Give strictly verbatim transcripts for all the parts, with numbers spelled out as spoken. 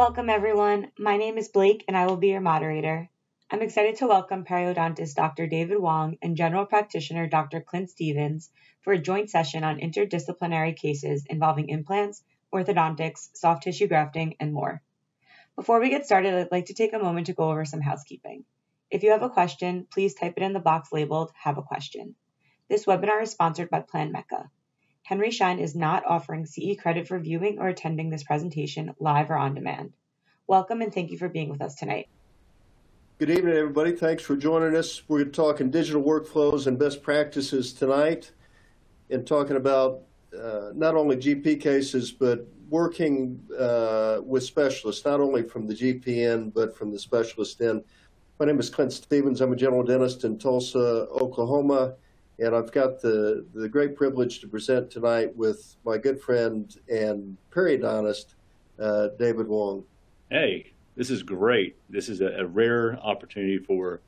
Welcome everyone, my name is Blake and I will be your moderator. I'm excited to welcome periodontist Doctor David Wong and general practitioner Doctor Clint Stevens for a joint session on interdisciplinary cases involving implants, orthodontics, soft tissue grafting, and more. Before we get started, I'd like to take a moment to go over some housekeeping. If you have a question, please type it in the box labeled Have a Question. This webinar is sponsored by Planmeca. Henry Schein is not offering C E credit for viewing or attending this presentation live or on demand. Welcome and thank you for being with us tonight. Good evening, everybody. Thanks for joining us. We're talking digital workflows and best practices tonight and talking about uh, not only G P cases, but working uh, with specialists, not only from the G P end, but from the specialist end. My name is Clint Stevens. I'm a general dentist in Tulsa, Oklahoma. And I've got the, the great privilege to present tonight with my good friend and periodontist, uh, David Wong. Hey, this is great. This is a, a rare opportunity for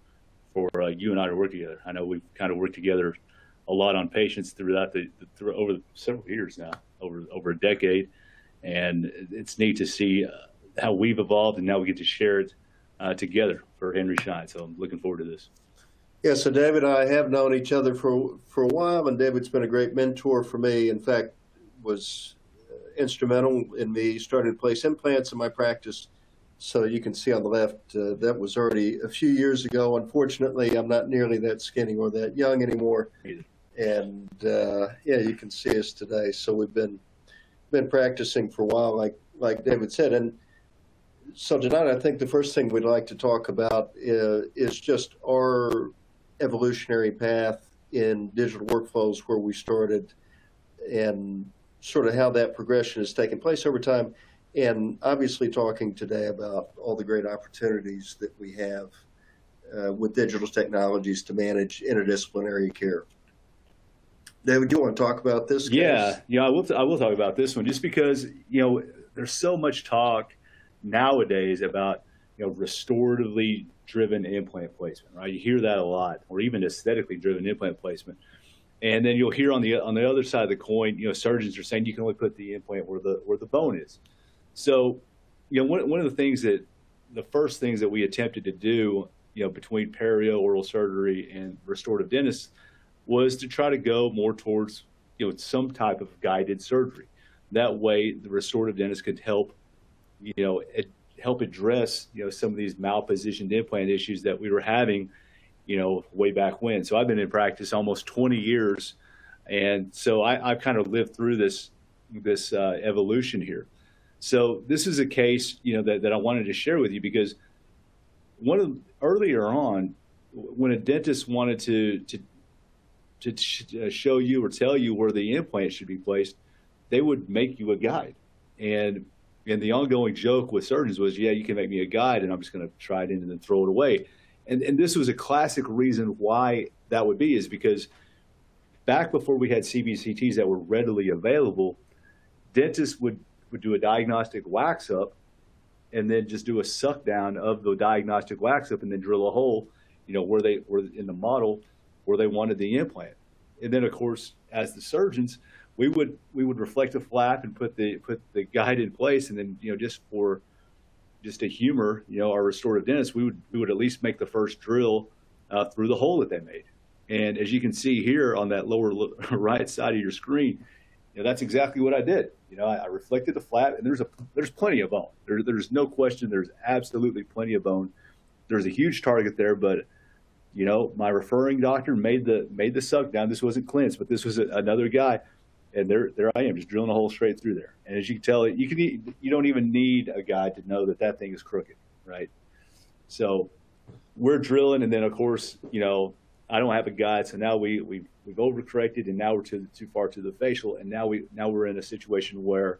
for uh, you and I to work together. I know we've kind of worked together a lot on patients throughout the, the through, over the, several years now, over over a decade, and it's neat to see uh, how we've evolved and now we get to share it uh, together for Henry Schein. So I'm looking forward to this. Yeah, so David and I have known each other for, for a while, and David's been a great mentor for me. In fact, was instrumental in me starting to place implants in my practice. So you can see on the left, uh, that was already a few years ago. Unfortunately, I'm not nearly that skinny or that young anymore. And uh, yeah, you can see us today. So we've been been practicing for a while, like like David said. And so tonight, I think the first thing we'd like to talk about uh, is just our evolutionary path in digital workflows, where we started and sort of how that progression has taken place over time, and obviously talking today about all the great opportunities that we have uh, with digital technologies to manage interdisciplinary care. David, do you want to talk about this case? Yeah, yeah, I will, I will talk about this one just because, you know, there's so much talk nowadays about, you know, restoratively driven implant placement, right? You hear that a lot, or even aesthetically driven implant placement. And then you'll hear on the on the other side of the coin, you know, surgeons are saying you can only put the implant where the where the bone is. So, you know, one one of the things that the first things that we attempted to do, you know, between perio oral surgery and restorative dentists was to try to go more towards, you know, some type of guided surgery. That way the restorative dentist could help, you know, it, help address, you know, some of these malpositioned implant issues that we were having, you know, way back when. So I've been in practice almost twenty years. And so I, I've kind of lived through this, this uh, evolution here. So this is a case, you know, that, that I wanted to share with you because one of earlier on, when a dentist wanted to, to, to show you or tell you where the implant should be placed, they would make you a guide. And And the ongoing joke with surgeons was, yeah, you can make me a guide and I'm just going to try it in and then throw it away. And, and this was a classic reason why that would be, is because back before we had C B C Ts that were readily available, dentists would, would do a diagnostic wax up and then just do a suck down of the diagnostic wax up and then drill a hole, you know, where they were in the model where they wanted the implant. And then, of course, as the surgeons, we would we would reflect a flap and put the put the guide in place, and then, you know, just for just a humor, you know, our restorative dentists, we would we would at least make the first drill uh, through the hole that they made. And as you can see here on that lower right side of your screen, you know, that's exactly what I did. You know, I, I reflected the flap, and there's a there's plenty of bone. There, there's no question. There's absolutely plenty of bone. There's a huge target there, but, you know, my referring doctor made the made the suck down. This wasn't Clint's, but this was a, another guy. And there, there I am, just drilling a hole straight through there. And as you can tell, you can, you don't even need a guide to know that that thing is crooked, right? So we're drilling, and then of course, you know, I don't have a guide, so now we we we've overcorrected, and now we're too too far to the facial, and now we now we're in a situation where,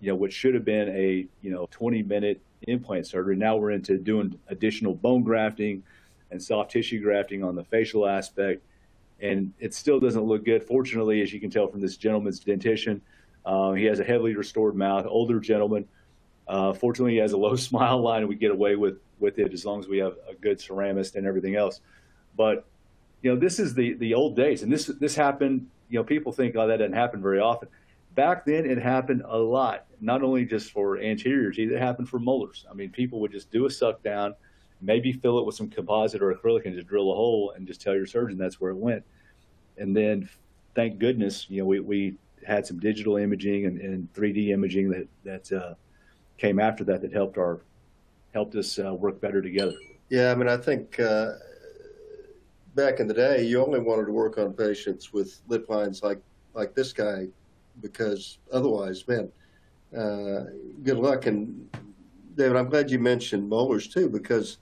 you know, what should have been a, you know, twenty minute implant surgery, now we're into doing additional bone grafting and soft tissue grafting on the facial aspect. And it still doesn't look good. Fortunately, as you can tell from this gentleman's dentition, uh, he has a heavily restored mouth, older gentleman. Uh, fortunately, he has a low smile line, and we get away with, with it as long as we have a good ceramist and everything else. But, you know, this is the, the old days. And this, this happened, you know, people think, oh, that doesn't happen very often. Back then, it happened a lot, not only just for anterior teeth, it happened for molars. I mean, people would just do a suck down, maybe fill it with some composite or acrylic and just drill a hole and just tell your surgeon that's where it went. And then, thank goodness, you know, we, we had some digital imaging and, and three D imaging that, that uh, came after that that helped, our, helped us uh, work better together. Yeah, I mean, I think uh, back in the day, you only wanted to work on patients with lip lines like, like this guy, because otherwise, man, uh, good luck. And David, I'm glad you mentioned molars too, because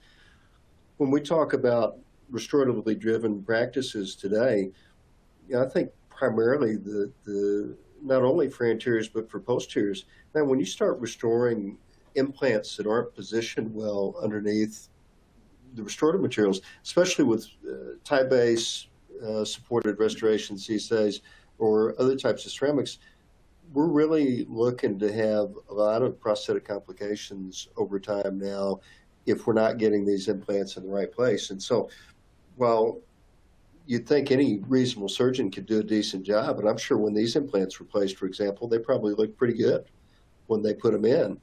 when we talk about restoratively driven practices today, you know, I think primarily the, the, not only for anteriors, but for posteriors, man, when you start restoring implants that aren't positioned well underneath the restorative materials, especially with uh, tie base uh, supported restorations these days, or other types of ceramics, we're really looking to have a lot of prosthetic complications over time now if we're not getting these implants in the right place. And so while you'd think any reasonable surgeon could do a decent job, and I'm sure when these implants were placed, for example, they probably looked pretty good when they put them in.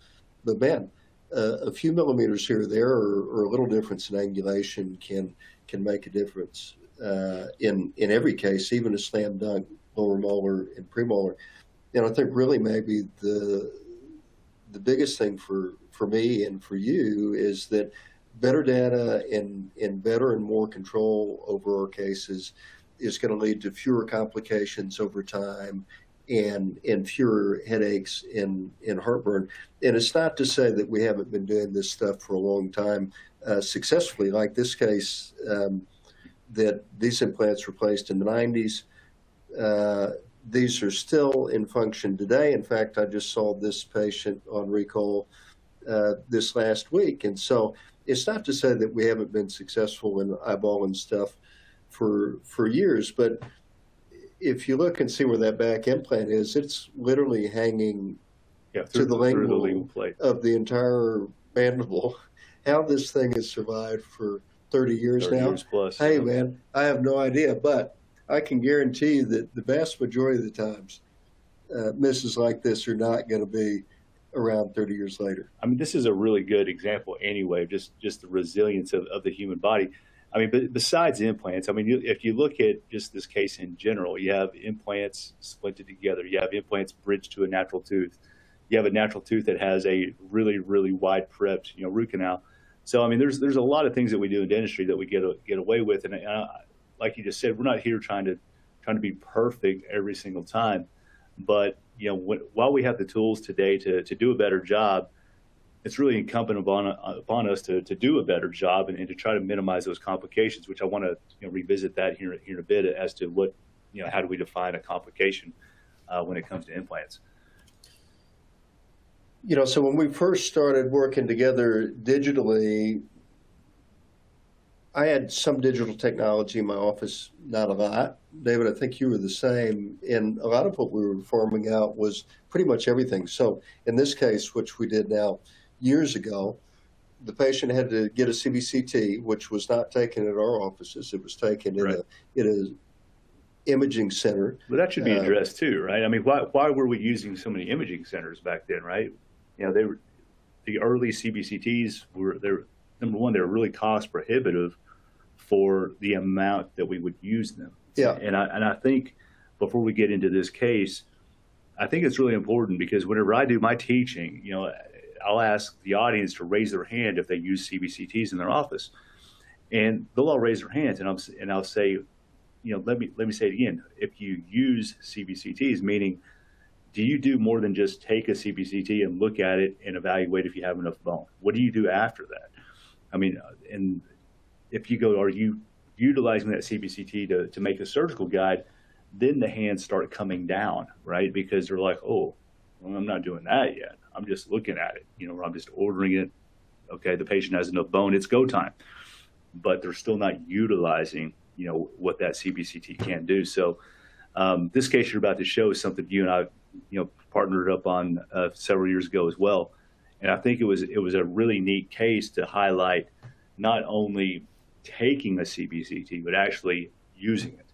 But man, uh, a few millimeters here or there, or, or a little difference in angulation can, can make a difference uh, in, in every case, even a slam dunk lower molar and premolar. And I think really maybe the the biggest thing for, for me and for you is that better data and, and better and more control over our cases is going to lead to fewer complications over time and, and fewer headaches and, and heartburn. And it's not to say that we haven't been doing this stuff for a long time uh, successfully, like this case um, that these implants were placed in the nineties. Uh, these are still in function today. In fact, I just saw this patient on recall uh, this last week. And so it's not to say that we haven't been successful in eyeballing stuff for, for years, but if you look and see where that back implant is, it's literally hanging yeah, through, to the lingual, the lingual plate of the entire mandible. How this thing has survived for thirty years now. thirty years plus. Hey, man, I have no idea, but I can guarantee you that the vast majority of the times uh, misses like this are not going to be around thirty years later. I mean, this is a really good example anyway, of just, just the resilience of, of the human body. I mean, but besides implants, I mean, you, if you look at just this case in general, you have implants splinted together. You have implants bridged to a natural tooth. You have a natural tooth that has a really, really wide prepped, you know, root canal. So, I mean, there's, there's a lot of things that we do in dentistry that we get, get away with. And I, like you just said, we're not here trying to trying to be perfect every single time, but you know, when, while we have the tools today to to do a better job, it's really incumbent upon upon us to to do a better job and, and to try to minimize those complications. Which I want to you know, revisit that here here in a bit as to what you know how do we define a complication uh, when it comes to implants. You know, so when we first started working together digitally, I had some digital technology in my office, not a lot. David, I think you were the same. And a lot of what we were farming out was pretty much everything. So in this case, which we did now years ago, the patient had to get a C B C T, which was not taken at our offices. It was taken right. in a, in a imaging center. But that should be addressed uh, too, right? I mean, why, why were we using so many imaging centers back then, right? You know, they were, the early C B C Ts were, they were, number one, they were really cost prohibitive for the amount that we would use them. Yeah. And I, and I think before we get into this case, I think it's really important because whenever I do my teaching, you know, I'll ask the audience to raise their hand if they use C B C Ts in their office, and they'll all raise their hands. And I'll, and I'll say, you know, let me, let me say it again. If you use C B C Ts, meaning do you do more than just take a C B C T and look at it and evaluate if you have enough bone? What do you do after that? I mean, and if you go, are you utilizing that C B C T to, to make a surgical guide, then the hands start coming down, right? Because they're like, oh, well, I'm not doing that yet. I'm just looking at it, you know, or I'm just ordering it. Okay, the patient has enough bone, it's go time. But they're still not utilizing, you know, what that C B C T can do. So um, this case you're about to show is something you and I, you know, partnered up on uh, several years ago as well. And I think it was it was a really neat case to highlight not only taking a C B C T, but actually using it.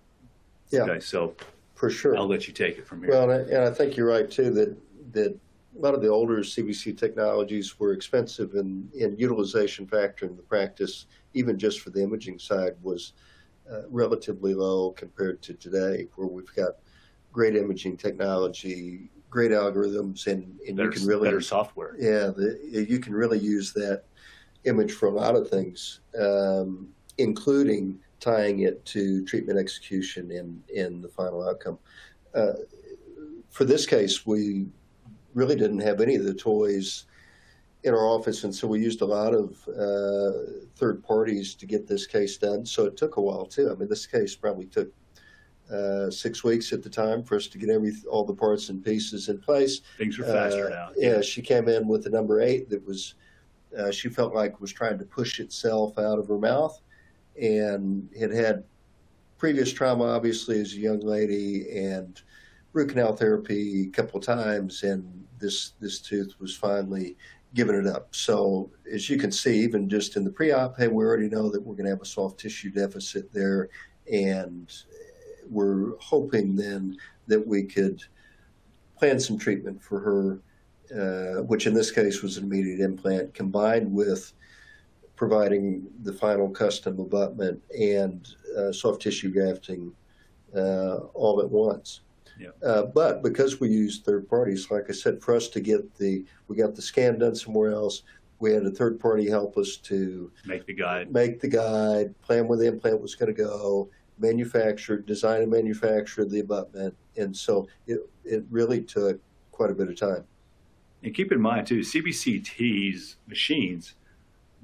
Yeah. Okay, so For sure. I'll let you take it from here. Well, and I, and I think you're right, too, that, that a lot of the older C B C technologies were expensive, and, and utilization factor in the practice, even just for the imaging side, was uh, relatively low compared to today, where we've got great imaging technology, great algorithms, and, and better, you can really better software. Yeah, the, you can really use that image for a lot of things, um, including tying it to treatment execution and, and the final outcome. Uh, for this case, we really didn't have any of the toys in our office, and so we used a lot of uh, third parties to get this case done. So it took a while too. I mean, this case probably took uh, six weeks at the time for us to get every all the parts and pieces in place. Things are faster uh, now. Yeah, she came in with a number eight that was uh, she felt like was trying to push itself out of her mouth, and had had previous trauma, obviously, as a young lady, and root canal therapy a couple of times, and this this tooth was finally giving it up. So as you can see, even just in the pre-op, hey, we already know that we're going to have a soft tissue deficit there, and we're hoping then that we could plan some treatment for her, uh, which in this case was an immediate implant combined with providing the final custom abutment and uh, soft tissue grafting uh, all at once. Yeah. Uh, but because we used third parties, like I said, for us to get the, we got the scan done somewhere else. We had a third party help us to make the guide, make the guide, plan where the implant was going to go, manufacture, design and manufacture the abutment. And so it, it really took quite a bit of time. And keep in mind too, C B C T's machines,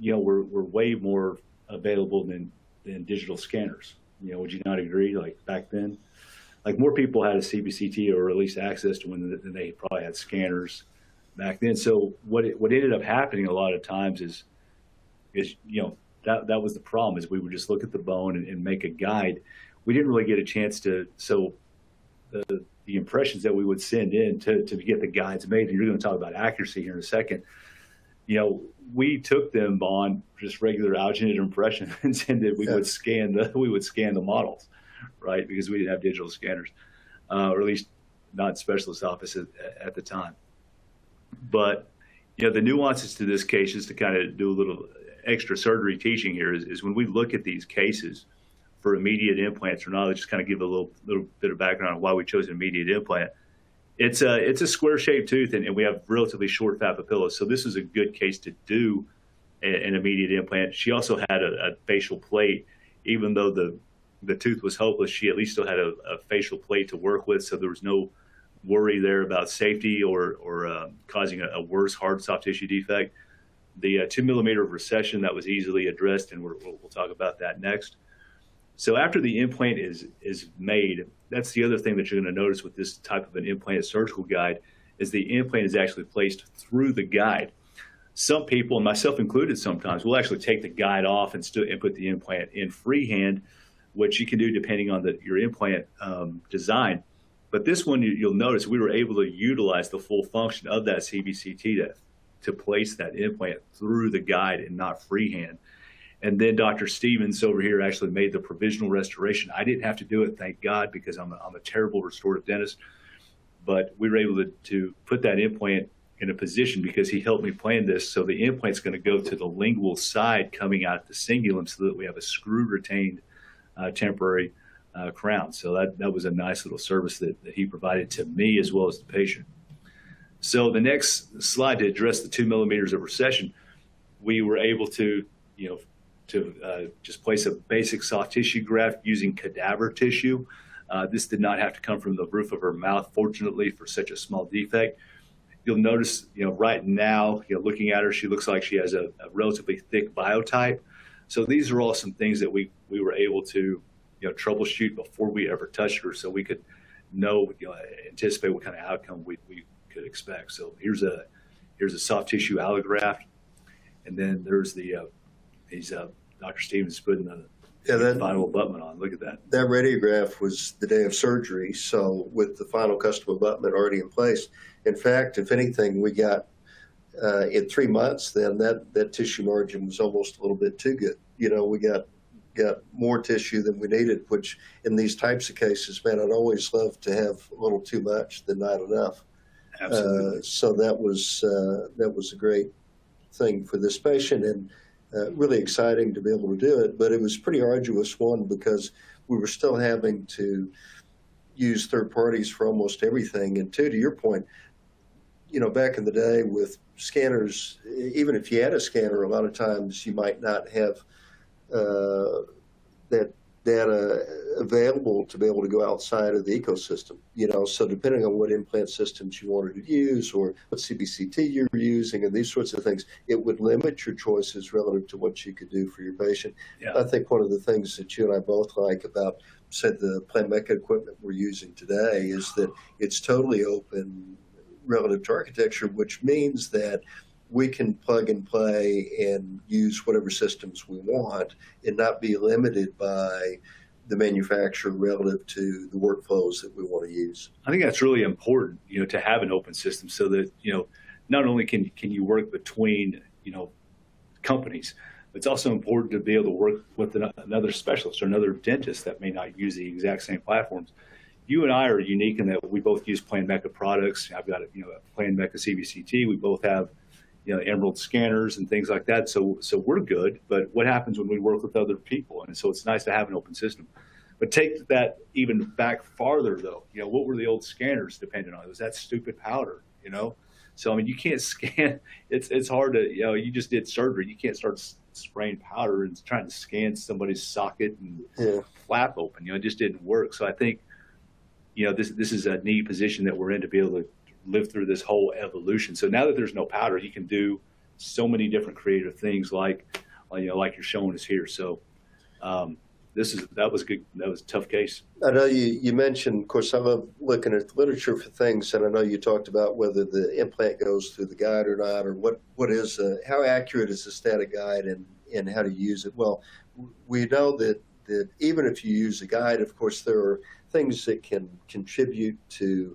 you know, we're, we're way more available than, than digital scanners. You know, would you not agree? Like back then? Like more people had a C B C T or at least access to one than they probably had scanners back then. So what it, what ended up happening a lot of times is, is you know, that, that was the problem, is we would just look at the bone and, and make a guide. We didn't really get a chance to, so the, the impressions that we would send in to, to get the guides made, and you're going to talk about accuracy here in a second, you know, we took them on just regular alginate impressions and that we yeah. would scan the, we would scan the models. Right, because we didn't have digital scanners, uh, or at least not specialist offices at, at the time. But you know, the nuances to this case, just to kind of do a little extra surgery teaching here, is, is when we look at these cases for immediate implants or not, let's just kind of give a little little bit of background on why we chose an immediate implant. It's a it's a square shaped tooth, and, and we have relatively short papillas, so this is a good case to do an, an immediate implant. She also had a, a facial plate, even though the the tooth was hopeless, she at least still had a, a facial plate to work with, so there was no worry there about safety or, or uh, causing a, a worse hard soft tissue defect. The uh, two millimeter of recession, that was easily addressed, and we're, we'll, we'll talk about that next. So after the implant is, is made, that's the other thing that you're going to notice with this type of an implant surgical guide, is the implant is actually placed through the guide. Some people, and myself included sometimes, will actually take the guide off and, still, and put the implant in freehand, which you can do depending on the, your implant um, design. But this one, you, you'll notice we were able to utilize the full function of that C B C T to, to place that implant through the guide and not freehand. And then Doctor Stevens over here actually made the provisional restoration. I didn't have to do it, thank God, because I'm a, I'm a terrible restorative dentist. But we were able to, to put that implant in a position because he helped me plan this. So the implant's going to go to the lingual side coming out the cingulum so that we have a screw retained Uh, temporary uh, crown. So that, that was a nice little service that, that he provided to me as well as the patient. So the next slide, to address the two millimeters of recession, we were able to, you know, to uh, just place a basic soft tissue graft using cadaver tissue. Uh, this did not have to come from the roof of her mouth, fortunately, for such a small defect. You'll notice, you know, right now, you know, looking at her, she looks like she has a, a relatively thick biotype. So these are all some things that we, we were able to, you know, troubleshoot before we ever touched her, so we could know, you know, anticipate what kind of outcome we, we could expect. So here's a, here's a soft tissue allograft. And then there's the, uh, he's, uh, Doctor Stevens putting the, yeah, that, the final abutment on. Look at that. That radiograph was the day of surgery. So with the final custom abutment already in place, in fact, if anything, we got, Uh, in three months, then that, that tissue margin was almost a little bit too good. You know, we got got more tissue than we needed, which in these types of cases, man, I'd always love to have a little too much than not enough. Absolutely. Uh, so that was, uh, that was a great thing for this patient, and uh, really exciting to be able to do it. But it was a pretty arduous one because we were still having to use third parties for almost everything. And two, to your point, you know, back in the day with scanners, even if you had a scanner, a lot of times you might not have uh, that data available to be able to go outside of the ecosystem, you know. So depending on what implant systems you wanted to use or what C B C T you were using and these sorts of things, it would limit your choices relative to what you could do for your patient. Yeah. I think one of the things that you and I both like about, say, the Planmeca equipment we're using today is that it's totally open relative to architecture, which means that we can plug and play and use whatever systems we want and not be limited by the manufacturer relative to the workflows that we want to use. I think that's really important, you know, to have an open system so that, you know, not only can, can you work between, you know, companies, but it's also important to be able to work with another specialist or another dentist that may not use the exact same platforms. You and I are unique in that we both use Planmeca products. I've got, you know, a Planmeca C B C T. We both have, you know, Emerald scanners and things like that. So, so we're good. But what happens when we work with other people? And so it's nice to have an open system. But take that even back farther, though. You know, what were the old scanners dependent on? It was that stupid powder, you know? So, I mean, you can't scan. It's, it's hard to, you know, you just did surgery. You can't start spraying powder and trying to scan somebody's socket and yeah. flap open. You know, it just didn't work. So I think, you know, this this is a neat position that we're in to be able to live through this whole evolution. So now that there's no powder, you can do so many different creative things, like, you know, like you're showing us here. So um, this is that was good. That was a tough case. I know you you mentioned, of course, I love looking at the literature for things, and I know you talked about whether the implant goes through the guide or not, or what what is a, how accurate is the static guide and and how to use it. Well, we know that that even if you use a guide, of course, there are things that can contribute to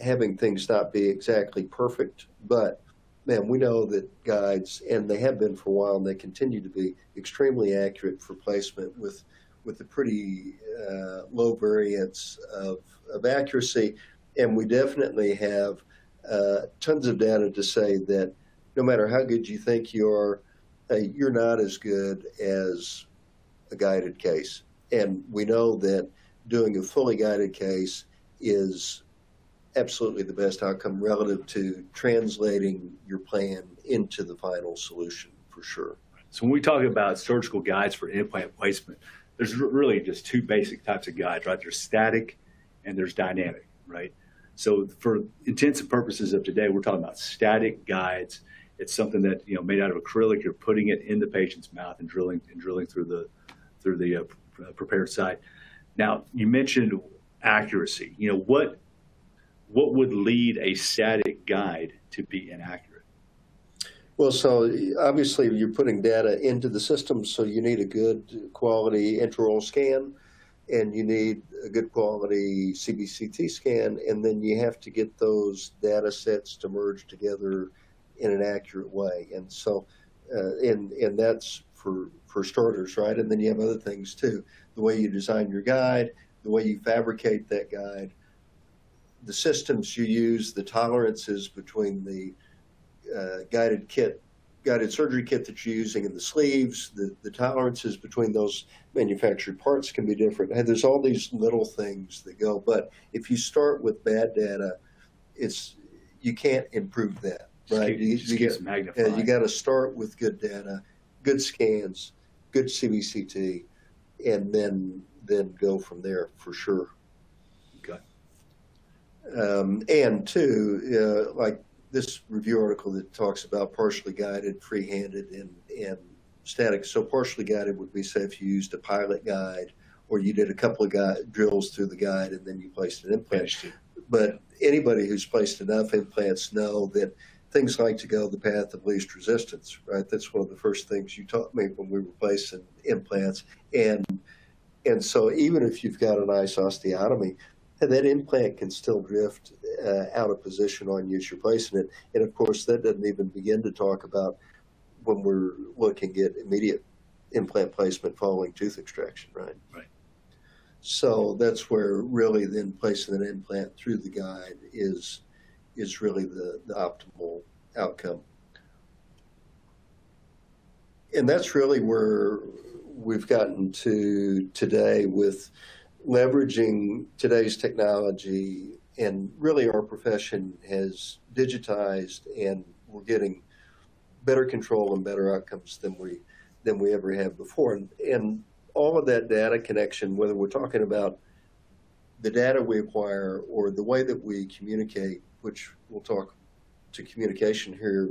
having things not be exactly perfect. But, man, we know that guides, and they have been for a while, and they continue to be extremely accurate for placement with with a pretty uh, low variance of, of accuracy. And we definitely have uh, tons of data to say that no matter how good you think you are, uh, you're not as good as a guided case. And we know that doing a fully guided case is absolutely the best outcome relative to translating your plan into the final solution, for sure. So when we talk about surgical guides for implant placement, there's really just two basic types of guides, right? There's static and there's dynamic, right? So for intents and purposes of today, we're talking about static guides. It's something that, you know, made out of acrylic. You're putting it in the patient's mouth and drilling and drilling through the through the uh, prepared site. Now, you mentioned accuracy. You know, what what would lead a static guide to be inaccurate? Well, so obviously you're putting data into the system, so you need a good quality intraoral scan, and you need a good quality C B C T scan, and then you have to get those data sets to merge together in an accurate way. And so, uh, and and that's for for starters, right? And then you have other things too. The way you design your guide, the way you fabricate that guide, the systems you use, the tolerances between the uh, guided kit, guided surgery kit that you're using and the sleeves, the, the tolerances between those manufactured parts can be different. And there's all these little things that go. But if you start with bad data, it's you can't improve that, right? Just you just you, uh, you got to start with good data, good scans, good C B C T, and then then go from there, for sure. Okay. Um, and two, uh, like this review article that talks about partially guided, free-handed, and, and static. So partially guided would be, say, if you used a pilot guide or you did a couple of guide, drills through the guide and then you placed an implant. But anybody who's placed enough implants know that things like to go the path of least resistance, right? That's one of the first things you taught me when we were placing implants. And and so even if you've got a nice osteotomy, that implant can still drift uh, out of position on you as you're placing it. And of course, that doesn't even begin to talk about when we're looking at immediate implant placement following tooth extraction, right? Right. So that's where really then placing an implant through the guide is is really the, the optimal outcome. And that's really where we've gotten to today with leveraging today's technology, and really our profession has digitized, and we're getting better control and better outcomes than we than we ever have before. And, and all of that data connection, whether we're talking about the data we acquire or the way that we communicate, which we'll talk to communication here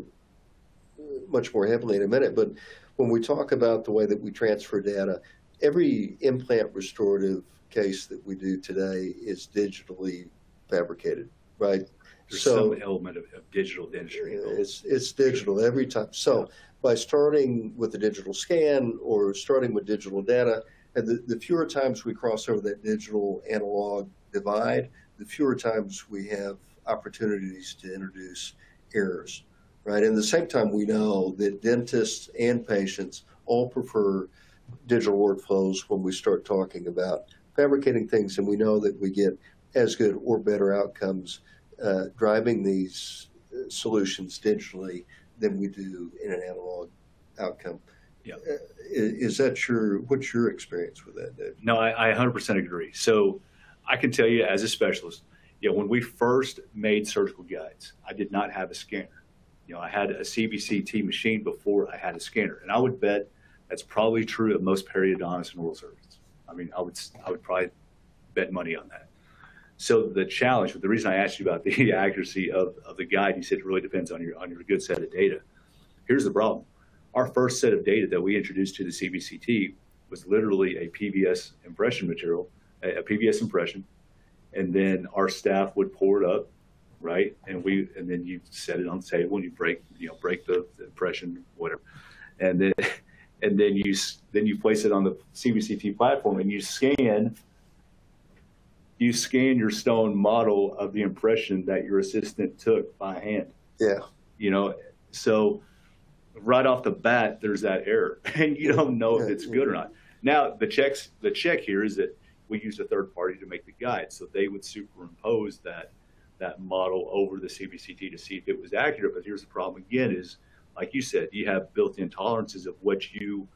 much more heavily in a minute, but when we talk about the way that we transfer data, every implant restorative case that we do today is digitally fabricated, right? There's so, some element of, of digital dentistry. It's, it's digital every time. So yeah. By starting with a digital scan or starting with digital data, and the, the fewer times we cross over that digital analog divide, the fewer times we have opportunities to introduce errors, right? And at the same time, we know that dentists and patients all prefer digital workflows when we start talking about fabricating things, and we know that we get as good or better outcomes uh, driving these uh, solutions digitally than we do in an analog outcome. Yeah, uh, is that your what's your experience with that, Dave? No, I, I one hundred percent agree. So I can tell you as a specialist, you know, when we first made surgical guides, I did not have a scanner. You know, I had a C B C T machine before I had a scanner, and I would bet that's probably true of most periodontists and oral surgeons. I mean, I would I would probably bet money on that. So the challenge, the reason I asked you about the accuracy of, of the guide, you said it really depends on your on your good set of data. Here's the problem. Our first set of data that we introduced to the C B C T was literally a P V S impression material, a, a P V S impression, and then our staff would pour it up, right? And we and then you set it on the table and you break, you know, break the, the impression, whatever. And then and then you then you place it on the C B C T platform and you scan you scan your stone model of the impression that your assistant took by hand. Yeah. You know, so right off the bat, there's that error, and you don't know yeah, if it's yeah. good or not. Now, the checks, the check here is that we use a third party to make the guide, so they would superimpose that that model over the C B C T to see if it was accurate. But here's the problem again: is like you said, you have built-in tolerances of what you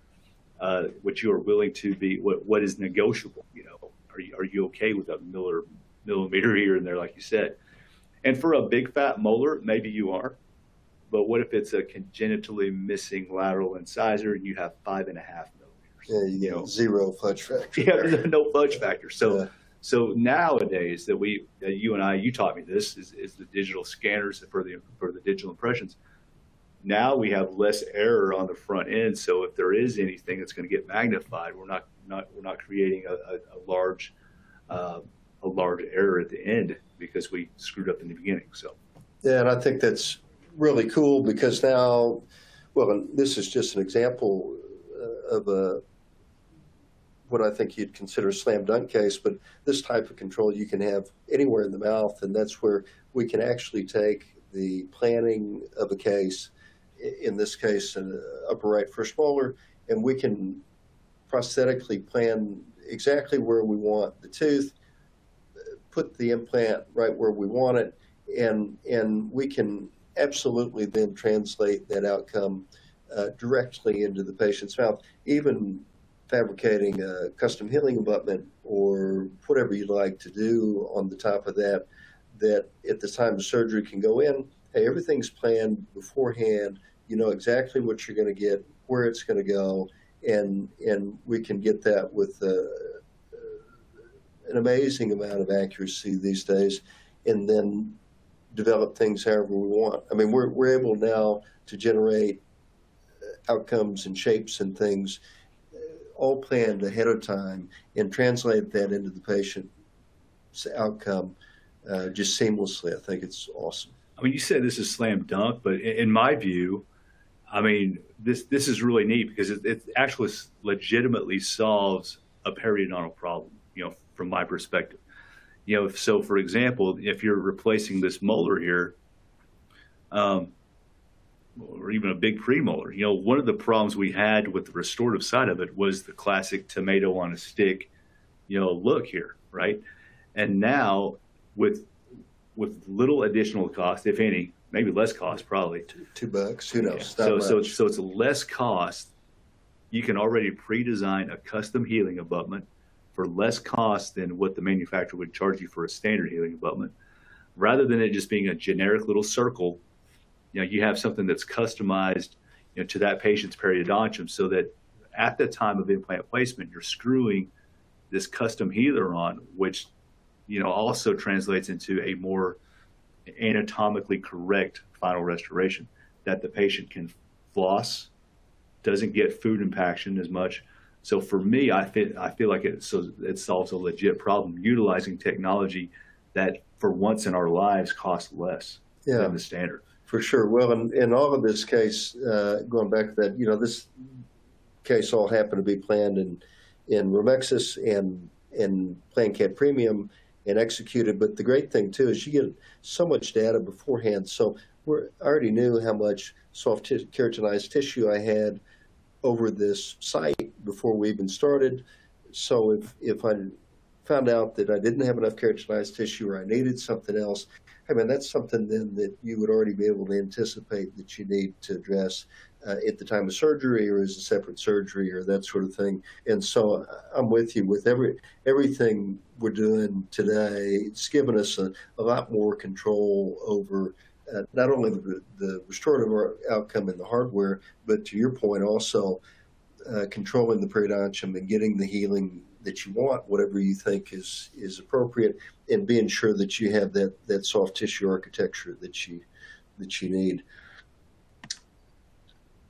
uh, what you are willing to be, what what is negotiable. You know. Are you, are you okay with a miller, millimeter here and there, like you said? And for a big fat molar, maybe you are. But what if it's a congenitally missing lateral incisor and you have five and a half millimeters? Yeah, you, you know, zero fudge factor. Yeah, no fudge factor. So, yeah. so nowadays that we, that you and I, you taught me this is, is the digital scanners for the for the digital impressions. Now we have less error on the front end, so if there is anything that's going to get magnified, we're not not we're not creating a, a, a large uh, a large error at the end because we screwed up in the beginning. So yeah, and I think that's really cool because now, well, and this is just an example of a what I think you'd consider a slam dunk case, but this type of control you can have anywhere in the mouth, and that's where we can actually take the planning of a case. In this case, an upper right first molar, and we can prosthetically plan exactly where we want the tooth, put the implant right where we want it, and and we can absolutely then translate that outcome uh, directly into the patient's mouth, even fabricating a custom healing abutment or whatever you'd like to do on the top of that, that at the time of surgery can go in. Hey, everything's planned beforehand. You know exactly what you're going to get, where it's going to go, and and we can get that with uh, an amazing amount of accuracy these days, and then develop things however we want. I mean, we're we're able now to generate outcomes and shapes and things all planned ahead of time and translate that into the patient's outcome uh, just seamlessly. I think it's awesome. I mean, you said this is slam dunk, but in my view, I mean, this this is really neat because it, it actually legitimately solves a periodontal problem, you know, from my perspective. You know, so for example, if you're replacing this molar here, um, or even a big premolar. You know, one of the problems we had with the restorative side of it was the classic tomato on a stick, you know, look here, right? And now with with little additional cost, if any, maybe less cost probably. Two, two bucks, who knows? Yeah. So, so, so it's less cost. You can already pre-design a custom healing abutment for less cost than what the manufacturer would charge you for a standard healing abutment. Rather than it just being a generic little circle, you know, you have something that's customized, you know, to that patient's periodontium, so that at the time of implant placement, you're screwing this custom healer on, which, you know, also translates into a more anatomically correct final restoration that the patient can floss, doesn't get food impaction as much. So for me, I feel, I feel like it, so it solves a legit problem utilizing technology that for once in our lives costs less yeah, than the standard. For sure. Well, in, in all of this case, uh, going back to that, you know, this case all happened to be planned in, in Romexis and in PlanCAD Premium and executed. But the great thing, too, is you get so much data beforehand. So we're, I already knew how much soft keratinized tissue I had over this site before we even started. So if, if I found out that I didn't have enough keratinized tissue or I needed something else, I mean, that's something then that you would already be able to anticipate that you need to address uh, at the time of surgery or as a separate surgery or that sort of thing. And so I'm with you with every everything we're doing today. It's given us a, a lot more control over uh, not only the, the restorative outcome and the hardware, but to your point also uh, controlling the periodontium and getting the healing that you want, whatever you think is is appropriate, and being sure that you have that that soft tissue architecture that you that you need.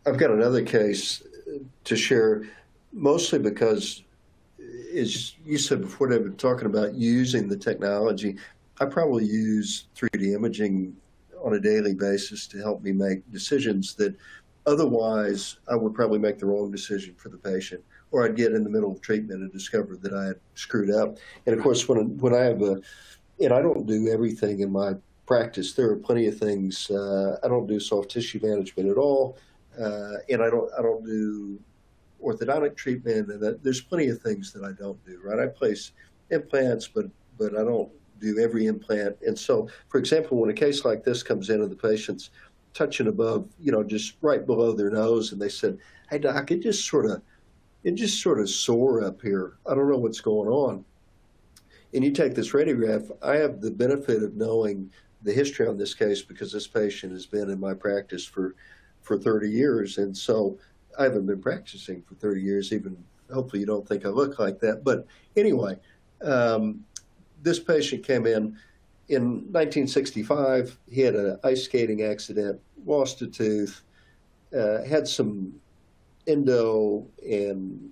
I've got another case to share, mostly because, as you said before, David, talking about using the technology, I probably use three D imaging on a daily basis to help me make decisions that otherwise I would probably make the wrong decision for the patient. Or I'd get in the middle of treatment and discover that I had screwed up. And of course, when when I have a, and I don't do everything in my practice. There are plenty of things uh, I don't do soft tissue management at all, uh, and I don't I don't do orthodontic treatment. And that, there's plenty of things that I don't do. Right, I place implants, but but I don't do every implant. And so, for example, when a case like this comes in and the patient's touching above, you know, just right below their nose, and they said, "Hey, doc, it just sort of." It just sort of sore up here. I don't know what's going on. And you take this radiograph, I have the benefit of knowing the history on this case because this patient has been in my practice for, for thirty years. And so I haven't been practicing for thirty years, even hopefully you don't think I look like that. But anyway, um, this patient came in in nineteen sixty-five. He had an ice skating accident, lost a tooth, uh, had some endo and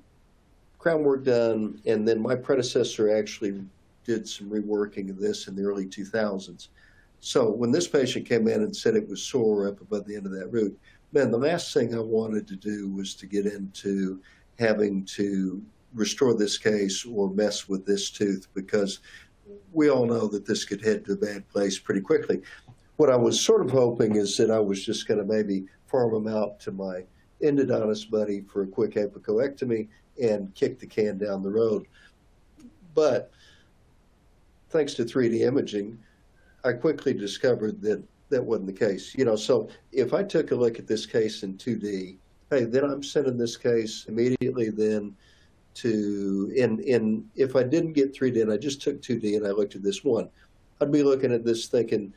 crown work done, and then my predecessor actually did some reworking of this in the early two thousands. So when this patient came in and said it was sore up above the end of that root, man, the last thing I wanted to do was to get into having to restore this case or mess with this tooth, because we all know that this could head to a bad place pretty quickly. What I was sort of hoping is that I was just going to maybe farm them out to my endodontist buddy for a quick apicoectomy and kick the can down the road. But thanks to three D imaging, I quickly discovered that that wasn't the case. You know, so if I took a look at this case in two D, hey, then I'm sending this case immediately then to, and, and if I didn't get three D and I just took two D and I looked at this one, I'd be looking at this thinking,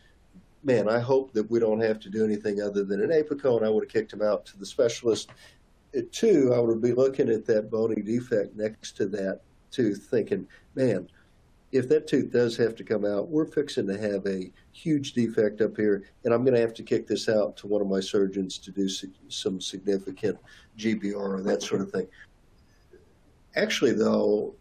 man, I hope that we don't have to do anything other than an apico, and I would have kicked him out to the specialist. At two, I would be looking at that bony defect next to that tooth thinking, man, if that tooth does have to come out, we're fixing to have a huge defect up here, and I'm going to have to kick this out to one of my surgeons to do some significant G B R or that sort of thing. Actually, though,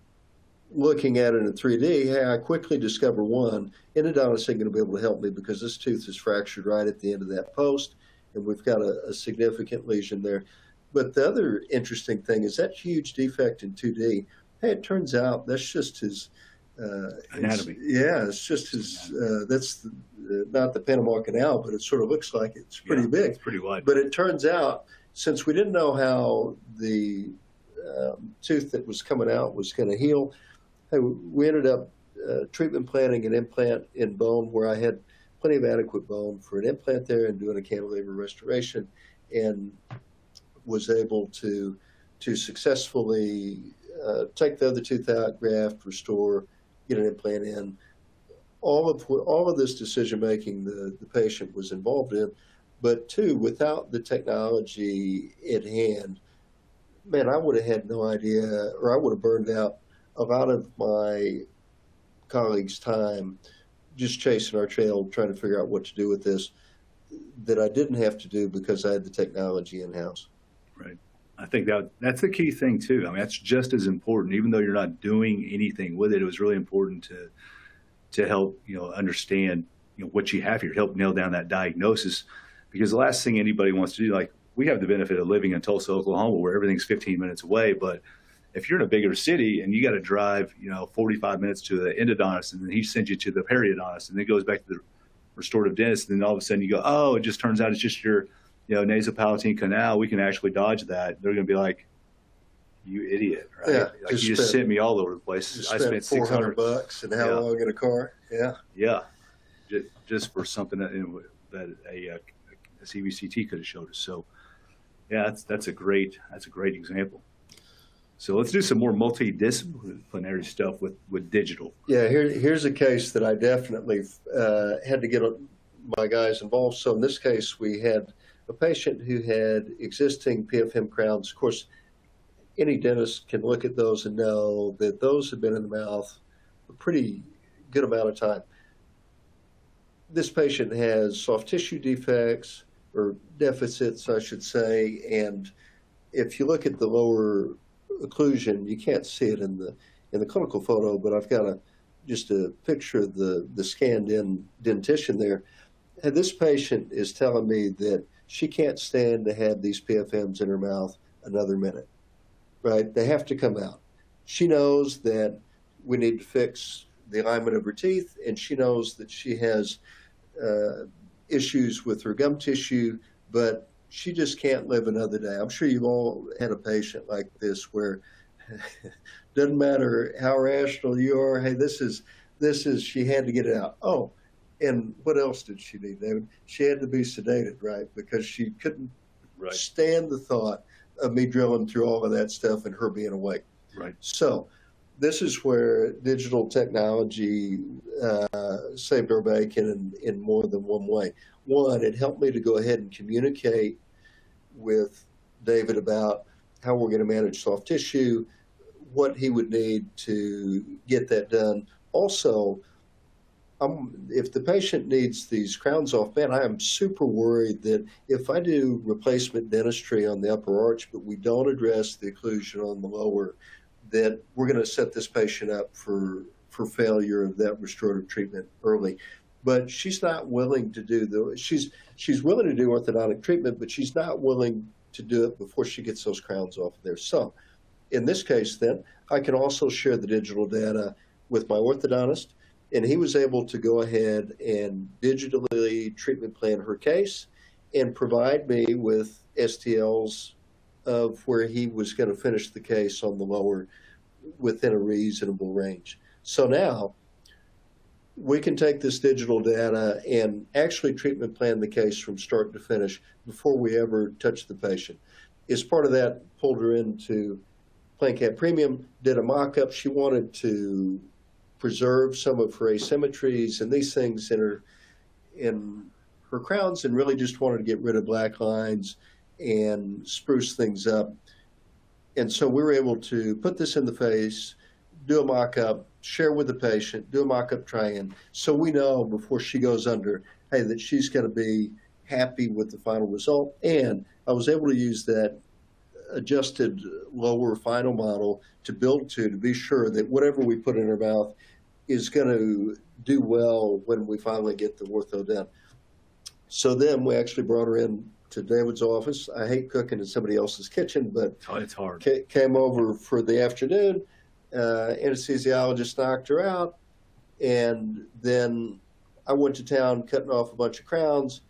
looking at it in three D, hey, I quickly discover one, endodontist ain't going to be able to help me because this tooth is fractured right at the end of that post, and we've got a, a significant lesion there. But the other interesting thing is that huge defect in two D, hey, it turns out that's just his... Uh, anatomy. His, yeah, it's just his... Uh, that's the, the, not the Panama Canal, but it sort of looks like it's pretty yeah, big. It's pretty wide. But it turns out, since we didn't know how the um, tooth that was coming out was going to heal, hey, we ended up uh, treatment planning an implant in bone where I had plenty of adequate bone for an implant there and doing a cantilever restoration, and was able to to successfully uh, take the other tooth out, graft, restore, get an implant in. All of all of this decision making the, the patient was involved in, but too, without the technology at hand, man, I would have had no idea, or I would have burned out a lot of my colleagues' time just chasing our tail, trying to figure out what to do with this, that I didn't have to do because I had the technology in-house. Right. I think that that's the key thing, too. I mean, that's just as important. Even though you're not doing anything with it, it was really important to to help, you know, understand, you know, what you have here, help nail down that diagnosis. Because the last thing anybody wants to do, like, we have the benefit of living in Tulsa, Oklahoma, where everything's fifteen minutes away, but if you're in a bigger city and you got to drive, you know, forty-five minutes to the endodontist, and then he sends you to the periodontist, and then it goes back to the restorative dentist, and then all of a sudden you go, oh, it just turns out it's just your, you know, nasopalatine canal. We can actually dodge that. They're going to be like, you idiot, right? Yeah, like, just you just spent, sent me all over the place. I spent four hundred bucks and how yeah. long in a car? Yeah, yeah, just, just for something that that a, a C B C T could have showed us. So, yeah, that's that's a great that's a great example. So let's do some more multidisciplinary stuff with, with digital. Yeah, here, here's a case that I definitely uh, had to get my guys involved. So in this case, we had a patient who had existing P F M crowns. Of course, any dentist can look at those and know that those have been in the mouth a pretty good amount of time. This patient has soft tissue defects, or deficits, I should say, and if you look at the lower occlusion, you can't see it in the in the clinical photo, but I've got a just a picture of the the scanned in dentition there. And this patient is telling me that she can't stand to have these P F Ms in her mouth another minute. Right? They have to come out. She knows that we need to fix the alignment of her teeth, and she knows that she has uh, issues with her gum tissue, but she just can't live another day. I'm sure you've all had a patient like this where doesn't matter how rational you are. Hey, this is, this is, she had to get it out. Oh, and what else did she need, David? She had to be sedated, right? Because she couldn't right. stand the thought of me drilling through all of that stuff and her being awake. Right. So this is where digital technology uh, saved our bacon in, in more than one way. One, it helped me to go ahead and communicate with David about how we're going to manage soft tissue, what he would need to get that done. Also, I'm, if the patient needs these crowns off, man, I am super worried that if I do replacement dentistry on the upper arch, but we don't address the occlusion on the lower, that we're going to set this patient up for, for failure of that restorative treatment early. But she's not willing to do the, she's, she's willing to do orthodontic treatment, but she's not willing to do it before she gets those crowns off of there. So in this case then, I can also share the digital data with my orthodontist, and he was able to go ahead and digitally treatment plan her case and provide me with S T Ls of where he was going to finish the case on the lower within a reasonable range. So now we can take this digital data and actually treatment plan the case from start to finish before we ever touch the patient. As part of that, pulled her into PlanCAD Premium, did a mock-up. She wanted to preserve some of her asymmetries and these things in her, in her crowns, and really just wanted to get rid of black lines and spruce things up. And so we were able to put this in the face, do a mock-up, share with the patient, do a mock-up try-in, so we know before she goes under, hey, that she's going to be happy with the final result. And I was able to use that adjusted lower final model to build to, to be sure that whatever we put in her mouth is going to do well when we finally get the ortho done. So then we actually brought her in to David's office. I hate cooking in somebody else's kitchen, but oh, it's hard. Ca came over for the afternoon. Uh, anesthesiologist knocked her out, and then I went to town cutting off a bunch of crowns.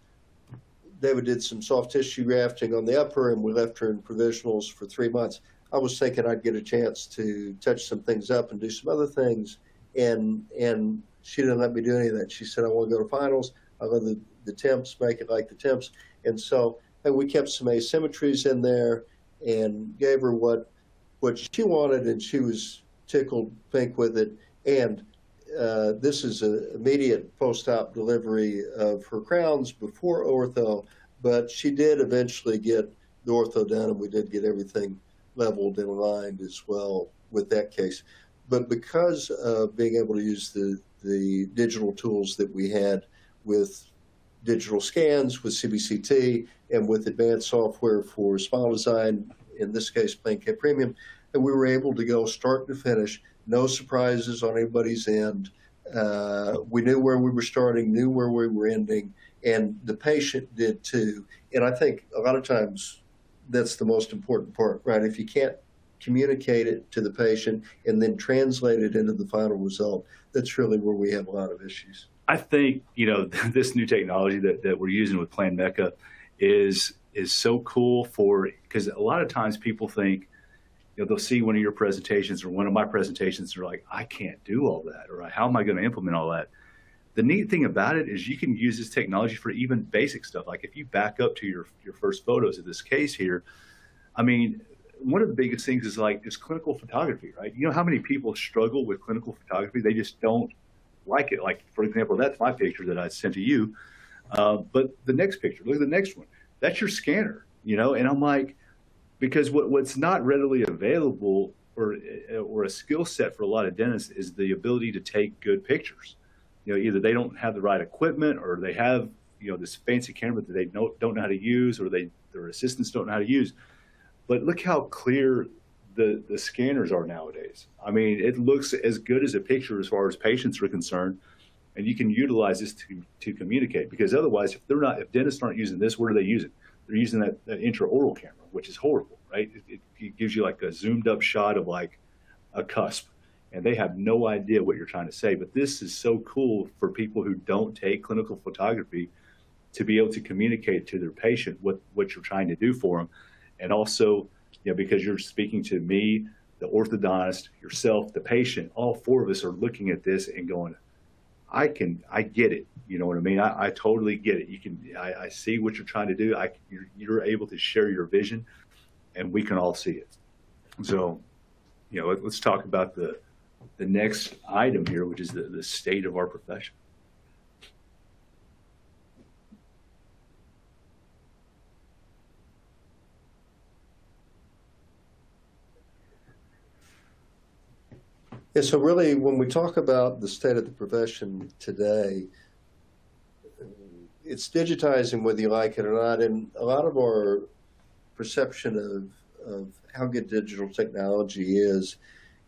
David did some soft tissue grafting on the upper, and we left her in provisionals for three months. I was thinking I'd get a chance to touch some things up and do some other things, and and she didn't let me do any of that. She said, I want to go to finals. I love the, the temps, make it like the temps. And so and we kept some asymmetries in there and gave her what what she wanted, and she was tickled pink with it. And uh, this is an immediate post-op delivery of her crowns before ortho, but she did eventually get the ortho done, and we did get everything leveled and aligned as well with that case. But because of being able to use the, the digital tools that we had with digital scans, with C B C T, and with advanced software for smile design, in this case, PlanCAD Premium, and we were able to go start to finish, no surprises on anybody's end. Uh, we knew where we were starting, knew where we were ending, and the patient did too. And I think a lot of times that's the most important part, right? If you can't communicate it to the patient and then translate it into the final result, that's really where we have a lot of issues. I think, you know, this new technology that, that we're using with Planmeca is is so cool for, because a lot of times people think, you know, they'll see one of your presentations or one of my presentations, they're like, I can't do all that, or how am I going to implement all that? The neat thing about it is you can use this technology for even basic stuff. Like if you back up to your, your first photos of this case here, I mean, one of the biggest things is like is clinical photography, right? You know how many people struggle with clinical photography? They just don't like it. Like, for example, that's my picture that I sent to you. Uh, but the next picture, look at the next one. That's your scanner, you know? And I'm like, because what, what's not readily available or, or a skill set for a lot of dentists is the ability to take good pictures. You know, either they don't have the right equipment, or they have, you know, this fancy camera that they don't, don't know how to use, or they, their assistants don't know how to use. But look how clear the, the scanners are nowadays. I mean, it looks as good as a picture as far as patients are concerned, and you can utilize this to, to communicate, because otherwise, if they're not, if dentists aren't using this, where do they use it? They're using that, that intraoral camera, which is horrible, right? It, it gives you like a zoomed up shot of like a cusp, and they have no idea what you're trying to say. But this is so cool for people who don't take clinical photography to be able to communicate to their patient what, what you're trying to do for them. And also, you know, because you're speaking to me, the orthodontist, yourself, the patient, all four of us are looking at this and going, I can, I get it. You know what I mean? I, I totally get it. You can, I, I see what you're trying to do. I, you're, you're able to share your vision, and we can all see it. So, you know, let, let's talk about the, the next item here, which is the, the state of our profession. Yeah, so really, when we talk about the state of the profession today, it's digitizing whether you like it or not, and a lot of our perception of, of how good digital technology is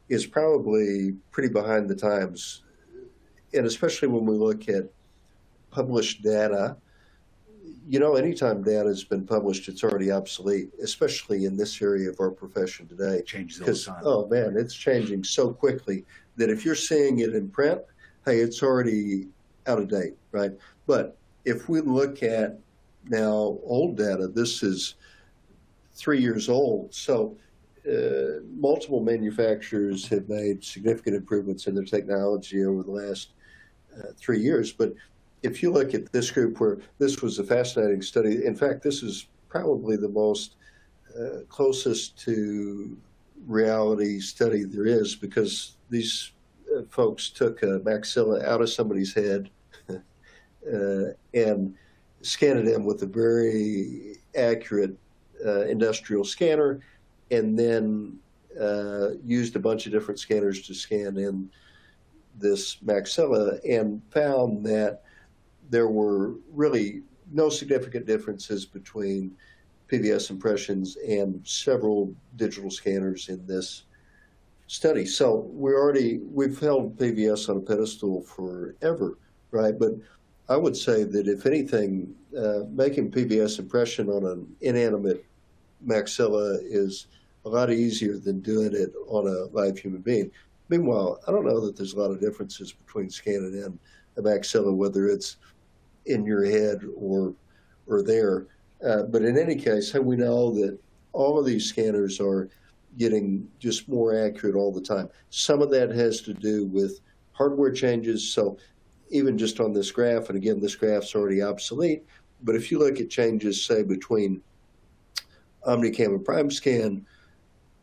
is probably pretty behind the times. And especially when we look at published data, you know, anytime data has been published, it's already obsolete, especially in this area of our profession today. It changes all the time. Oh man, it's changing so quickly that if you're seeing it in print, hey, it's already out of date, right? But if we look at now old data, this is three years old. So Uh, multiple manufacturers have made significant improvements in their technology over the last uh, three years. But if you look at this group, where this was a fascinating study, in fact, this is probably the most uh, closest to reality study there is, because these uh, folks took a maxilla out of somebody's head uh, and scanned it in with a very accurate uh, industrial scanner, and then uh, used a bunch of different scanners to scan in this maxilla, and found that there were really no significant differences between P B S impressions and several digital scanners in this study. So we already, we've held P B S on a pedestal forever, right? But I would say that if anything, uh, making P B S impression on an inanimate maxilla is a lot easier than doing it on a live human being. Meanwhile, I don't know that there's a lot of differences between scanning in a maxilla, whether it's in your head or or there. Uh, but in any case, we know that all of these scanners are getting just more accurate all the time. Some of that has to do with hardware changes. So even just on this graph, and again, this graph's already obsolete, but if you look at changes, say, between OmniCam and PrimeScan,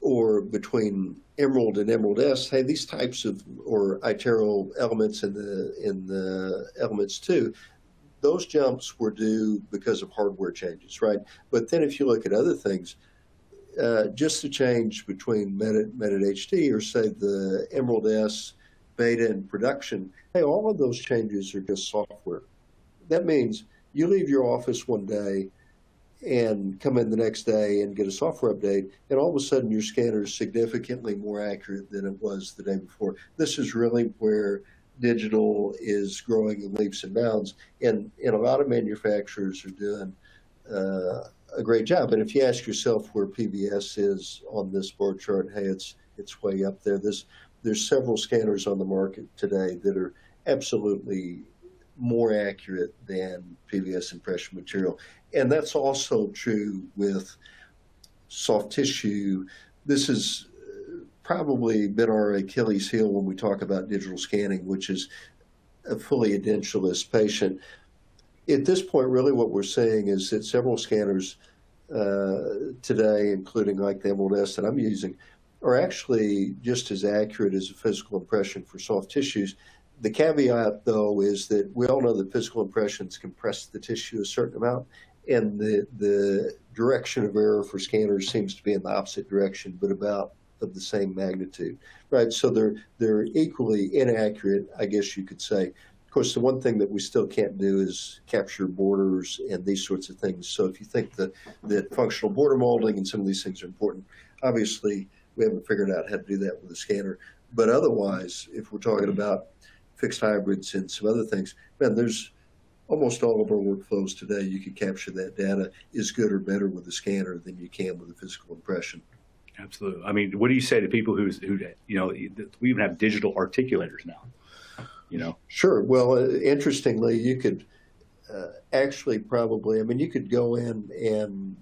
or between Emerald and Emerald S, hey, these types of, or itero elements in the, in the elements too, those jumps were due because of hardware changes, right? But then if you look at other things, uh, just the change between Medit, Medit H D, or say the Emerald S, beta and production, hey, all of those changes are just software. That means you leave your office one day and come in the next day and get a software update, and all of a sudden your scanner is significantly more accurate than it was the day before. This is really where digital is growing in leaps and bounds, and, and a lot of manufacturers are doing uh, a great job. And if you ask yourself where P B S is on this bar chart, hey, it's, it's way up there. This, there's several scanners on the market today that are absolutely more accurate than P B S impression material. And that's also true with soft tissue. This has probably been our Achilles heel when we talk about digital scanning, which is a fully edentulous patient. At this point, really what we're seeing is that several scanners uh, today, including like the Emerald S that I'm using, are actually just as accurate as a physical impression for soft tissues. The caveat, though, is that we all know that physical impressions compress the tissue a certain amount, and the, the direction of error for scanners seems to be in the opposite direction, but about of the same magnitude, right? So they're, they're equally inaccurate, I guess you could say. Of course, the one thing that we still can't do is capture borders and these sorts of things. So if you think that, that functional border molding and some of these things are important, obviously we haven't figured out how to do that with a scanner. But otherwise, if we're talking about fixed hybrids and some other things, man, there's almost all of our workflows today, you can capture that data is good or better with a scanner than you can with a physical impression. Absolutely. I mean, what do you say to people who's, who, you know, we even have digital articulators now, you know? Sure. Well, uh, interestingly, you could uh, actually probably, I mean, you could go in and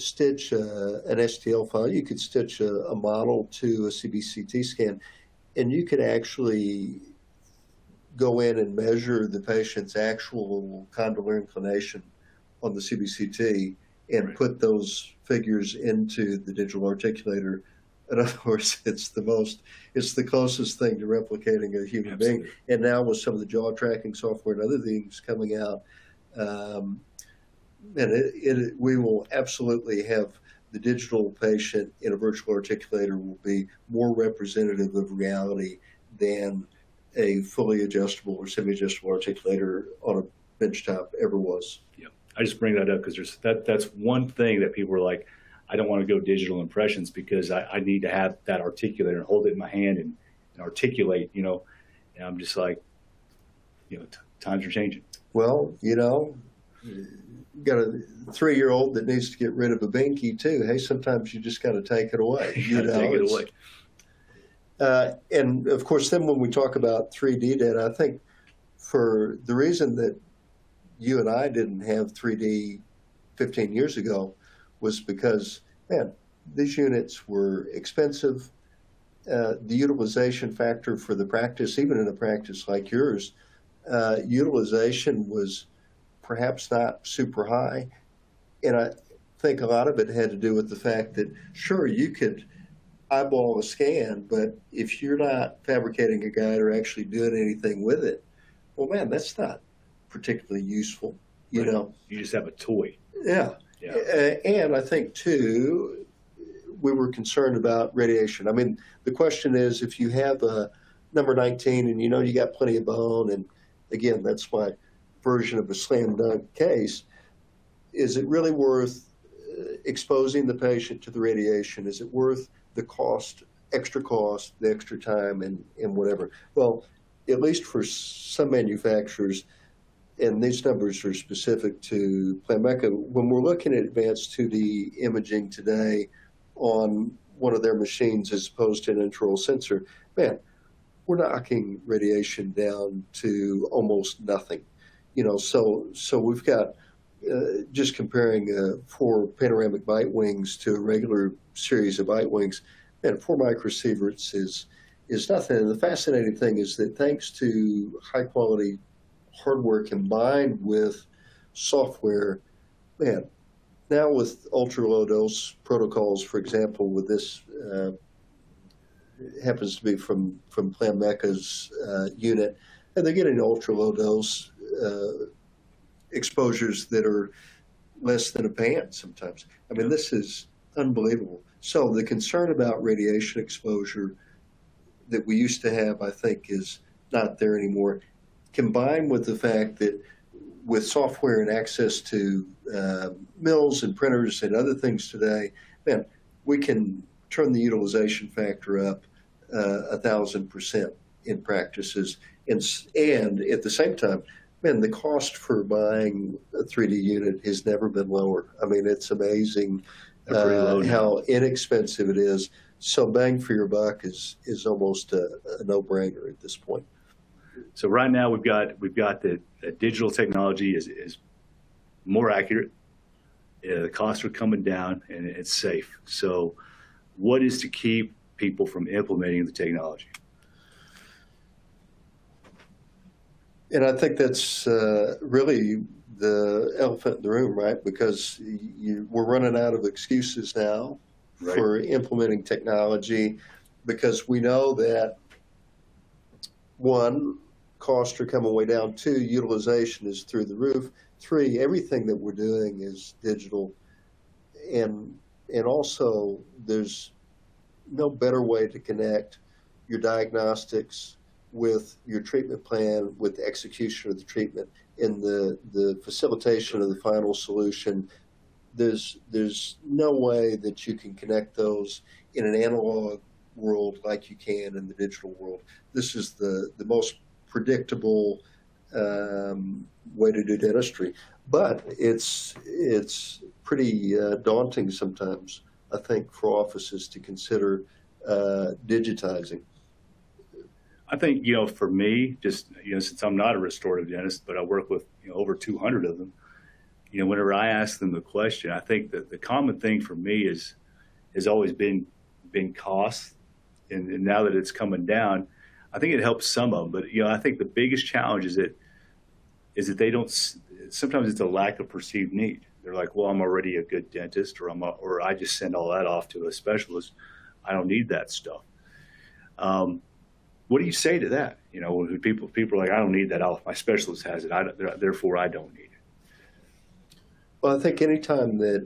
stitch uh, an S T L file. You could stitch a, a model to a C B C T scan, and you could actually go in and measure the patient's actual condylar inclination on the C B C T and right. put those figures into the digital articulator. In other words, it's the most, it's the closest thing to replicating a human Absolutely. being. And now with some of the jaw tracking software and other things coming out, um, and it, it, we will absolutely have the digital patient in a virtual articulator will be more representative of reality than a fully adjustable or semi-adjustable articulator on a benchtop ever was. Yep. I just bring that up because there's that. That's one thing that people are like, I don't want to go digital impressions because I, I need to have that articulator and hold it in my hand and, and articulate, you know. And I'm just like, you know, t times are changing. Well, you know, you got a three-year-old that needs to get rid of a binky too. Hey, sometimes you just got to take it away. You know, take it away. Uh, and of course, then when we talk about three D data, I think for the reason that you and I didn't have three D fifteen years ago was because, man, these units were expensive. Uh, the utilization factor for the practice, even in a practice like yours, uh, utilization was perhaps not super high. And I think a lot of it had to do with the fact that, sure, you could eyeball a scan, but if you're not fabricating a guide or actually doing anything with it, well, man, that's not particularly useful, you right. know. You just have a toy. Yeah. yeah. And I think, too, we were concerned about radiation. I mean, the question is, if you have a number nineteen and you know you got plenty of bone, and again, that's my version of a slam dunk case, is it really worth exposing the patient to the radiation? Is it worth the cost, extra cost, the extra time, and, and whatever? Well, at least for some manufacturers, and these numbers are specific to Planmeca, when we're looking at advanced two D imaging today on one of their machines as opposed to an intraoral sensor, man, we're knocking radiation down to almost nothing. You know, so so we've got uh, just comparing uh, four panoramic bite wings to a regular series of bite wings, and four microsieverts is is nothing. And the fascinating thing is that thanks to high quality hardware combined with software, man, now with ultra low dose protocols, for example, with this. Uh, happens to be from, from Planmeca's uh, unit, and they're getting ultra-low dose uh, exposures that are less than a pan sometimes. I mean, this is unbelievable. So the concern about radiation exposure that we used to have, I think, is not there anymore, combined with the fact that with software and access to uh, mills and printers and other things today, man, we can turn the utilization factor up a thousand percent in practices, and and at the same time, man, the cost for buying a three D unit has never been lower. I mean, it's amazing uh, how inexpensive it is. So bang for your buck is is almost a, a no-brainer at this point. So right now we've got we've got the, the digital technology is is more accurate. Uh, the costs are coming down, and it's safe. So. What is to keep people from implementing the technology? And I think that's uh, really the elephant in the room, right? Because you, we're running out of excuses now right. for implementing technology, because we know that, one, costs are coming way down, two, utilization is through the roof, three, everything that we're doing is digital, and And also, there's no better way to connect your diagnostics with your treatment plan, with the execution of the treatment, and the, the facilitation of the final solution. There's, there's no way that you can connect those in an analog world like you can in the digital world. This is the, the most predictable um, way to do dentistry. But it's it's pretty uh, daunting sometimes, I think, for offices to consider uh, digitizing. I think, you know, for me, just, you know, since I'm not a restorative dentist, but I work with you know, over two hundred of them, you know, whenever I ask them the question, I think that the common thing for me is has always been been cost, and, and now that it's coming down, I think it helps some of them. But you know, I think the biggest challenge is that is that they don't. Sometimes it's a lack of perceived need. They're like, well, I'm already a good dentist, or I'm, a, or I just send all that off to a specialist. I don't need that stuff. Um, what do you say to that? You know, when people people are like, I don't need that. I'll, my specialist has it. I don't, therefore, I don't need it. Well, I think anytime that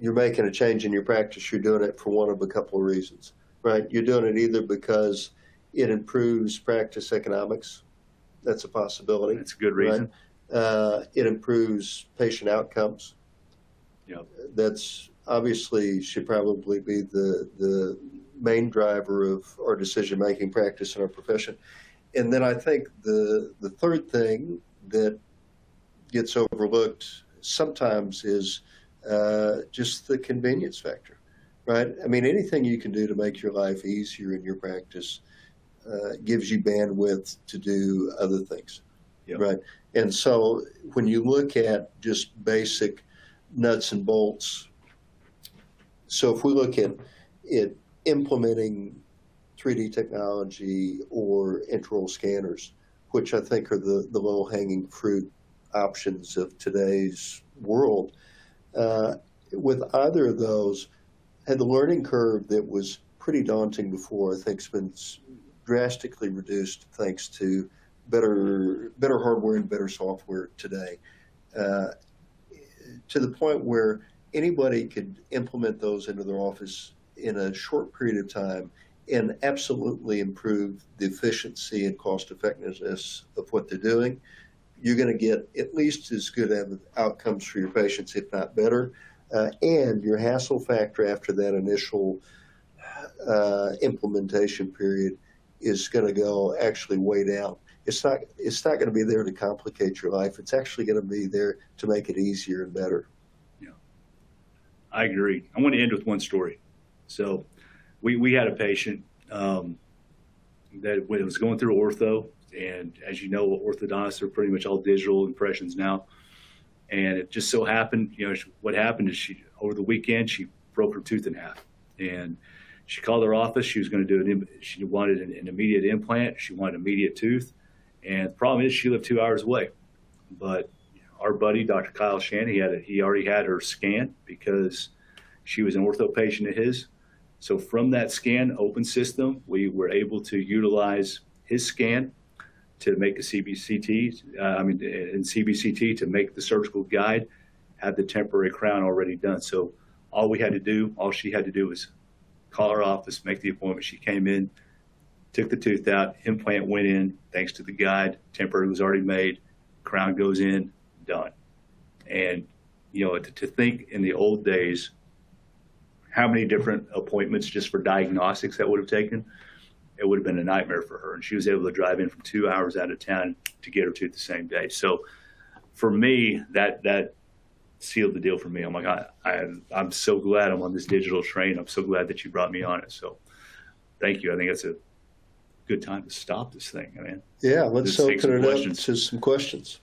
you're making a change in your practice, you're doing it for one of a couple of reasons, right? You're doing it either because it improves practice economics. That's a possibility. That's a good reason. Right? Uh, it improves patient outcomes. Yep. That's obviously should probably be the, the main driver of our decision-making practice in our profession. And then I think the, the third thing that gets overlooked sometimes is uh, just the convenience factor, right? I mean, anything you can do to make your life easier in your practice uh, gives you bandwidth to do other things. Yep. Right. And so when you look at just basic nuts and bolts, so if we look at it implementing three D technology or intraoral scanners, which I think are the, the low-hanging fruit options of today's world, uh, with either of those, had the learning curve that was pretty daunting before, I think has been drastically reduced thanks to better better hardware and better software today, uh, to the point where anybody could implement those into their office in a short period of time and absolutely improve the efficiency and cost effectiveness of what they're doing. You're going to get at least as good outcomes for your patients, if not better, uh, and your hassle factor after that initial uh, implementation period is going to go actually way down. It's not, it's not going to be there to complicate your life. It's actually going to be there to make it easier and better. Yeah, I agree. I want to end with one story. So we, we had a patient, um, that when it was going through ortho, and as you know, orthodontists are pretty much all digital impressions now. And it just so happened, you know, what happened is she, over the weekend, she broke her tooth in half. And she called her office. She was going to do an, she wanted an, an immediate implant. She wanted an immediate tooth. And the problem is she lived two hours away. But our buddy, Doctor Kyle Shannon, he, had a, he already had her scan because she was an ortho patient of his. So from that scan open system, we were able to utilize his scan to make a C B C T, uh, I mean, in C B C T to make the surgical guide, have the temporary crown already done. So all we had to do, all she had to do was call our office, make the appointment. She came in, took the tooth out, implant went in, thanks to the guide, temporary was already made, crown goes in, done. And, you know, to, to think in the old days, how many different appointments just for diagnostics that would have taken, it would have been a nightmare for her. And she was able to drive in from two hours out of town to get her tooth the same day. So for me, that that sealed the deal for me. I'm like, I, I, I'm so glad I'm on this digital train. I'm so glad that you brought me on it. So thank you. I think that's a good time to stop this thing, man. Yeah, let's open it up to some questions.